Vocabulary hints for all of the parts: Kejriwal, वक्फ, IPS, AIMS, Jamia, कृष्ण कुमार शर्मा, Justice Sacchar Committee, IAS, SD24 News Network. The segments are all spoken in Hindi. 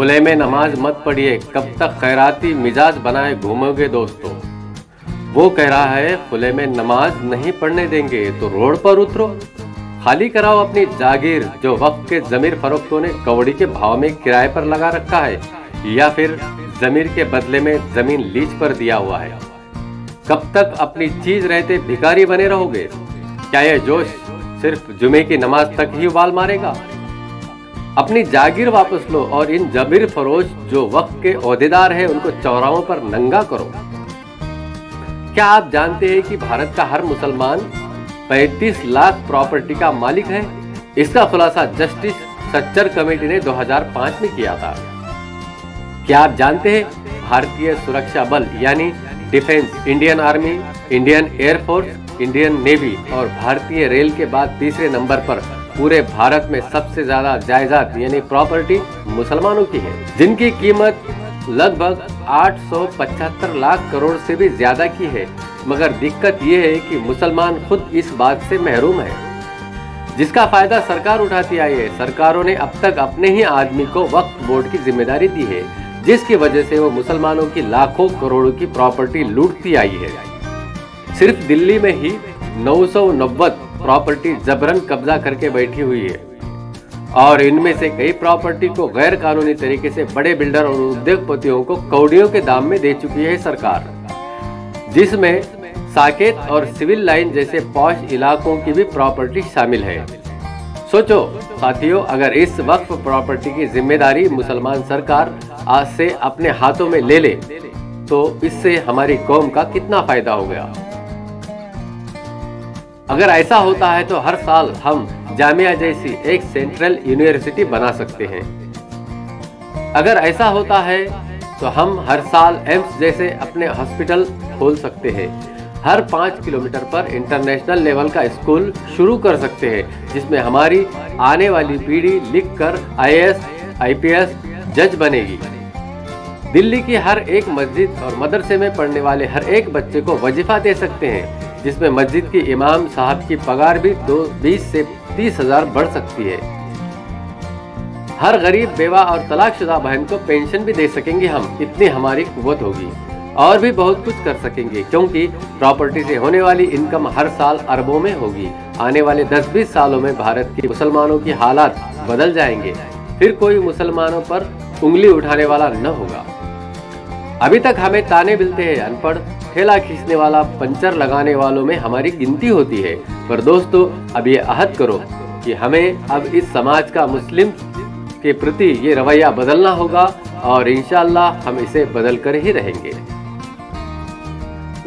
खुले में नमाज मत पढ़िए, कब तक खैराती मिजाज बनाए घूमोगे दोस्तों। वो कह रहा है खुले में नमाज नहीं पढ़ने देंगे तो रोड पर उतरो, खाली कराओ अपनी जागीर जो वक्फ के जमीर फरोख्तों ने कौड़ी के भाव में किराए पर लगा रखा है या फिर जमीर के बदले में जमीन लीज पर दिया हुआ है। कब तक अपनी चीज रहते भिखारी बने रहोगे? क्या यह जोश सिर्फ जुमे की नमाज तक ही उबाल मारेगा? अपनी जागीर वापस लो और इन जमीर फरोश जो वक्फ के ओहदेदार है उनको चौराहों पर नंगा करो। क्या आप जानते हैं कि भारत का हर मुसलमान 35 लाख प्रॉपर्टी का मालिक है? इसका खुलासा जस्टिस सच्चर कमेटी ने 2005 में किया था। क्या आप जानते हैं भारतीय सुरक्षा बल यानी defence, Indian army, Indian air force, Indian navy और भारतीय रेल के बाद तीसरे नंबर पर पूरे भारत में सबसे ज्यादा जायदाद यानी प्रॉपर्टी मुसलमानों की है, जिनकी कीमत लगभग 875 लाख करोड़ से भी ज्यादा की है। मगर दिक्कत यह है कि मुसलमान खुद इस बात से महरूम है, जिसका फायदा सरकार उठाती आई है। सरकारों ने अब तक अपने ही आदमी को वक्फ बोर्ड की जिम्मेदारी दी है, जिसकी वजह से वो मुसलमानों की लाखों करोड़ों की प्रॉपर्टी लूटती आई है। सिर्फ दिल्ली में ही 990 प्रॉपर्टी जबरन कब्जा करके बैठी हुई है और इनमें से कई प्रॉपर्टी को गैर कानूनी तरीके से बड़े बिल्डर और उद्योगपतियों को कौड़ियों के दाम में दे चुकी है सरकार, जिसमें साकेत और सिविल लाइन जैसे पॉश इलाकों की भी प्रॉपर्टी शामिल है। सोचो साथियों, अगर इस वक्फ प्रॉपर्टी की जिम्मेदारी मुसलमान सरकार आज से अपने हाथों में ले ले तो इससे हमारी कौम का कितना फायदा हो गया। अगर ऐसा होता है तो हर साल हम जामिया जैसी एक सेंट्रल यूनिवर्सिटी बना सकते हैं। अगर ऐसा होता है तो हम हर साल एम्स जैसे अपने हॉस्पिटल खोल सकते हैं। हर 5 किलोमीटर पर इंटरनेशनल लेवल का स्कूल शुरू कर सकते हैं, जिसमें हमारी आने वाली पीढ़ी लिखकर IAS, IPS जज बनेगी। दिल्ली की हर एक मस्जिद और मदरसे में पढ़ने वाले हर एक बच्चे को वजीफा दे सकते हैं, जिसमें मस्जिद की इमाम साहब की पगार भी 20 से 30 हज़ार बढ़ सकती है। हर गरीब, बेवा और तलाकशुदा बहन को पेंशन भी दे सकेंगे हम, इतनी हमारी कुव्वत होगी। और भी बहुत कुछ कर सकेंगे, क्योंकि प्रॉपर्टी से होने वाली इनकम हर साल अरबों में होगी। आने वाले 10-20 सालों में भारत के मुसलमानों की हालात बदल जाएंगे, फिर कोई मुसलमानों पर उंगली उठाने वाला न होगा। अभी तक हमें ताने मिलते हैं, अनपढ़, ठेला खींचने वाला, पंचर लगाने वालों में हमारी गिनती होती है। पर दोस्तों, अब ये अहद करो कि हमें अब इस समाज का मुस्लिम के प्रति ये रवैया बदलना होगा और इंशाल्लाह हम इसे बदल कर ही रहेंगे।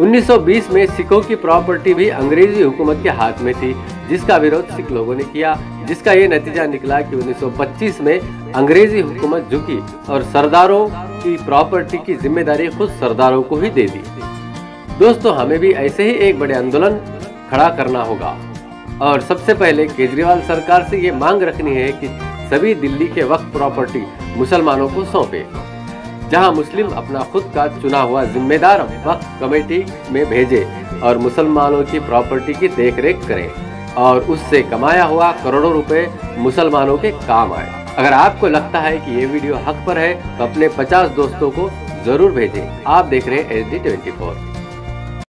1920 में सिखों की प्रॉपर्टी भी अंग्रेजी हुकूमत के हाथ में थी, जिसका विरोध सिख लोगों ने किया, जिसका ये नतीजा निकला कि 1925 में अंग्रेजी हुकूमत झुकी और सरदारों की प्रॉपर्टी की जिम्मेदारी खुद सरदारों को ही दे दी। दोस्तों, हमें भी ऐसे ही एक बड़े आंदोलन खड़ा करना होगा और सबसे पहले केजरीवाल सरकार से ये मांग रखनी है कि सभी दिल्ली के वक्फ प्रॉपर्टी मुसलमानों को सौंपे, जहां मुस्लिम अपना खुद का चुना हुआ जिम्मेदार वक्फ कमेटी में भेजे और मुसलमानों की प्रॉपर्टी की देखरेख करें और उससे कमाया हुआ करोड़ों रुपए मुसलमानों के काम आए। अगर आपको लगता है कि ये वीडियो हक पर है तो अपने 50 दोस्तों को जरूर भेजें। आप देख रहे हैं SD24।